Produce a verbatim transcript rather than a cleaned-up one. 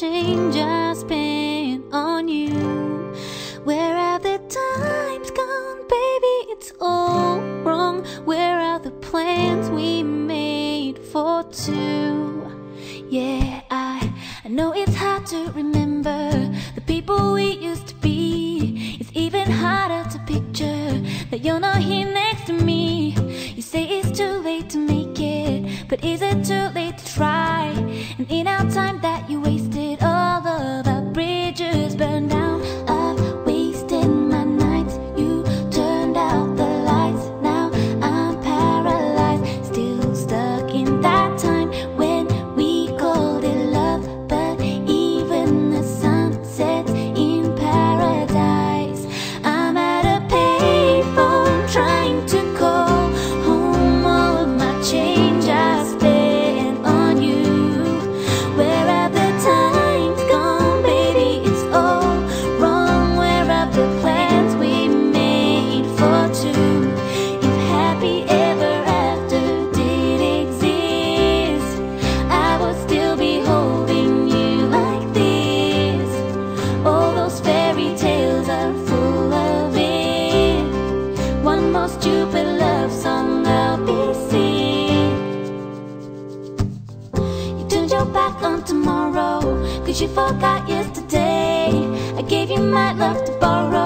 change I spent on you. Where have the times gone, baby? It's all wrong. Where are the plans we made for two? Yeah, I, I know it's hard to remember the people we used to be. It's even harder to picture that you're not here next to me. You say it's too late to make it, but is it too late to try? And in our time that you wasted, all of our bridges burned down. I've wasted my nights, you turned out the lights. Now I'm paralyzed, still stuck in that time when we called it love. But even the sun sets in paradise. I'm at a payphone trying to call home all of my change I spent. Stupid love song I'll be singing. You turned your back on tomorrow, cause you forgot yesterday. I gave you my love to borrow.